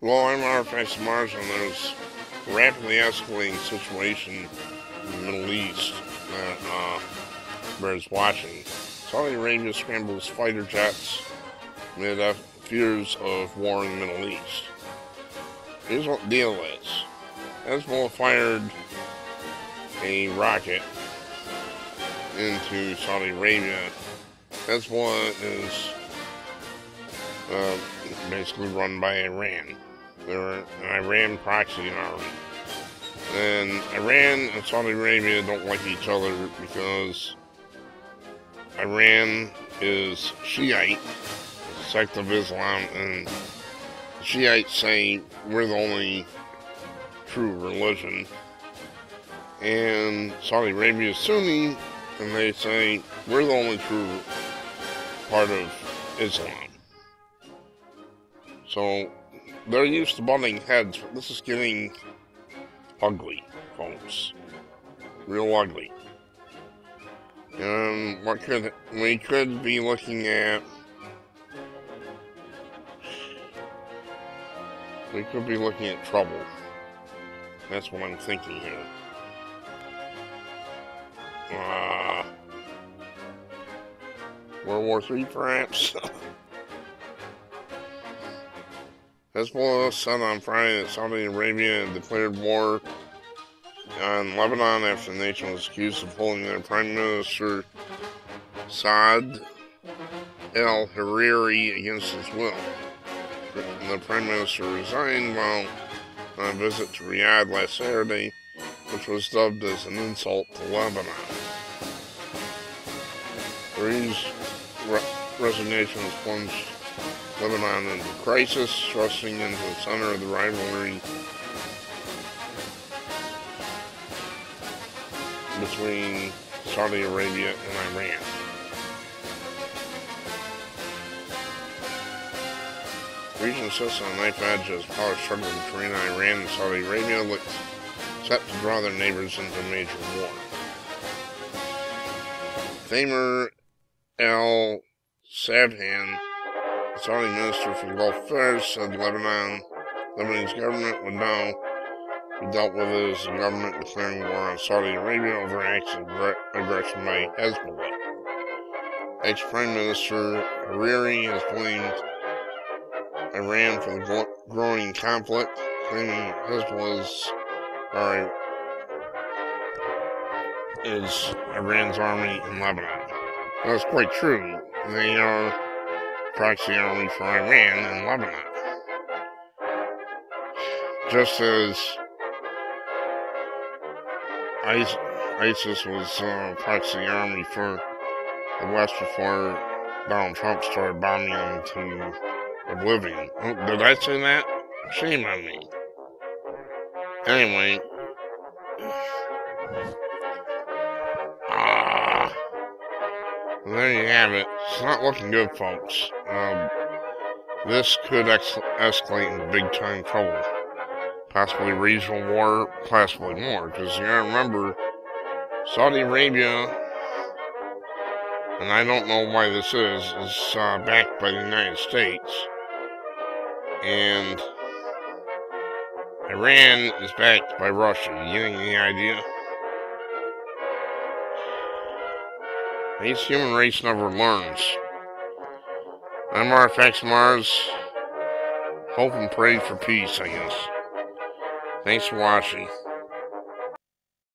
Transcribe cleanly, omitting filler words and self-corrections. Well, I'm RFX Mars, and there's a rapidly escalating situation in the Middle East that bears watching. Saudi Arabia scrambles fighter jets amid fears of war in the Middle East. Here's what the deal is. Hezbollah fired a rocket into Saudi Arabia. Hezbollah is basically run by Iran. They're an Iran proxy army. And Iran and Saudi Arabia don't like each other because Iran is Shiite, a sect of Islam, and Shiites say we're the only true religion. And Saudi Arabia is Sunni, and they say we're the only true part of Islam. So they're used to butting heads, but this is getting ugly, folks. Real ugly. And we could be looking at trouble. That's what I'm thinking here. World War III, perhaps? Hezbollah said on Friday that Saudi Arabia had declared war on Lebanon after the nation was accused of holding their Prime Minister Saad al-Hariri against his will. The Prime Minister resigned while on a visit to Riyadh last Saturday, which was dubbed as an insult to Lebanon. Hariri's resignation has plunged Lebanon into crisis, thrusting into the center of the rivalry between Saudi Arabia and Iran. The region sits on a knife edge as power struggle between Iran and Saudi Arabia looks set to draw their neighbors into a major war. Famer L. Sabhan, the Saudi Minister for Gulf Affairs, said Lebanon's government would now be dealt with as the government declaring war on Saudi Arabia over acts of aggression by Hezbollah. Ex-Prime Minister Hariri has blamed Iran for the growing conflict, claiming Hezbollah is Iran's army in Lebanon. That's quite true. They are proxy army for Iran in Lebanon. Just as ISIS was a proxy army for the West before Donald Trump started bombing them to oblivion. Oh, did I say that? Shame on me. Anyway. There you have it. It's not looking good, folks. This could escalate into big-time trouble. Possibly regional war, possibly more. Because you gotta remember, Saudi Arabia, and I don't know why this is backed by the United States. And Iran is backed by Russia. You getting the idea? The human race never learns. I'm RFX Mars. Hope and pray for peace, I guess. Thanks for watching.